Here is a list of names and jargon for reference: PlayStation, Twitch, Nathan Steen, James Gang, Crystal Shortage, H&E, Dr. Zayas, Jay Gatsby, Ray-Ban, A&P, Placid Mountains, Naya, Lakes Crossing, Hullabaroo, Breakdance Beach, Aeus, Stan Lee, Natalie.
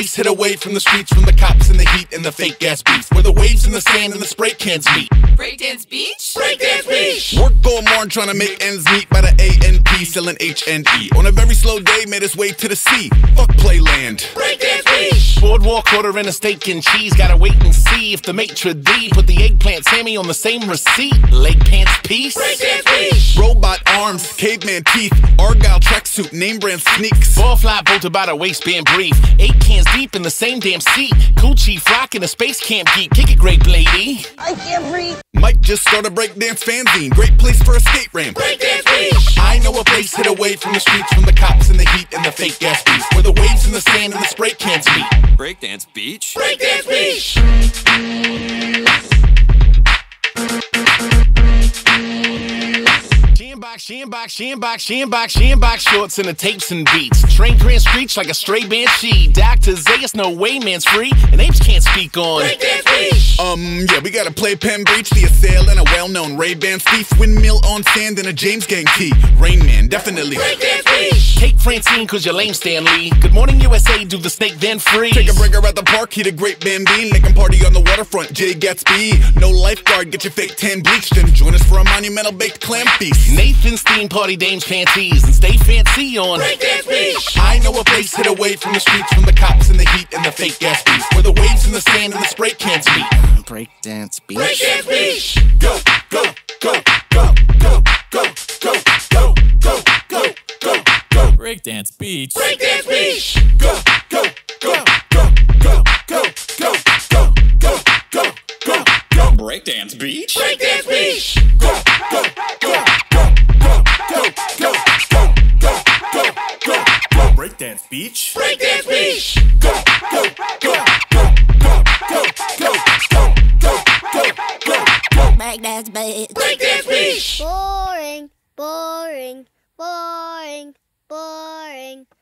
face, hid away from the streets, from the cops and the heat and the fake ass beats, where the waves and the sand and the spray cans meet. Breakdance Beach? Breakdance Beach! Work all morning trying to make ends meet by the A&P, selling H&E. On a very slow day, made his way to the sea. Fuck playland. Breakdance Beach! Boardwalk order and a steak and cheese. Gotta wait and see if the maitre d' put the eggplant Sammy on the same receipt. Leg pants piece. Breakdance Beach! Robot arms, caveman teeth, Argyle tracksuit, name brand sneaks. Ballfly bolted by the waistband brief. 8 cans deep in the same damn seat. Coochie flock in a space camp geek. Kick it, grape lady. I can't breathe. Mike just started breakdance fanzine. Great place for a skate ramp. Breakdance Beach! I know a place hid away from the streets, from the cops and the heat and the fake ass beats, where the waves and the sand and the spray cans meet. Breakdance Beach? Breakdance Beach! She in box shorts and the tapes and beats. Train grand screech like a stray banshee. Dr. Zayas, no way man's free, and apes can't speak on Breakdance Beach. Yeah, we got a playpen breach, the assail and a well-known Ray-Ban thief, windmill on sand and a James Gang tee. Rain Man, definitely. Breakdance Beach. Take Francine cause you're lame, Stan Lee. Good Morning USA, do the snake then freeze. Take a breaker at the park, heat a great bambine. Make him party on the waterfront, Jay Gatsby. No lifeguard, get your fake tan bleached, then join us for a monumental baked clam feast. Nathan Steen party dames panties and stay fancy on Breakdance Beach. I know a place hid away from the streets, from the cops and the heat and the fake ass beats, where the waves and the sand and the spray cans meet. Breakdance Beach. Breakdance Beach. Go, go, go, go, go, go, go, go, go, go, go, go. Breakdance Beach. Breakdance Beach. Go, go, go, go, go, go, go, go, go, go, go, go. Breakdance Beach. Breakdance Beach. Go, go, go. Breakdance Beach. Breakdance Beach. Go, go, go, go, go, go, go, go, go, go, go, go. Breakdance Beach. Breakdance Beach. Boring, boring, boring, boring.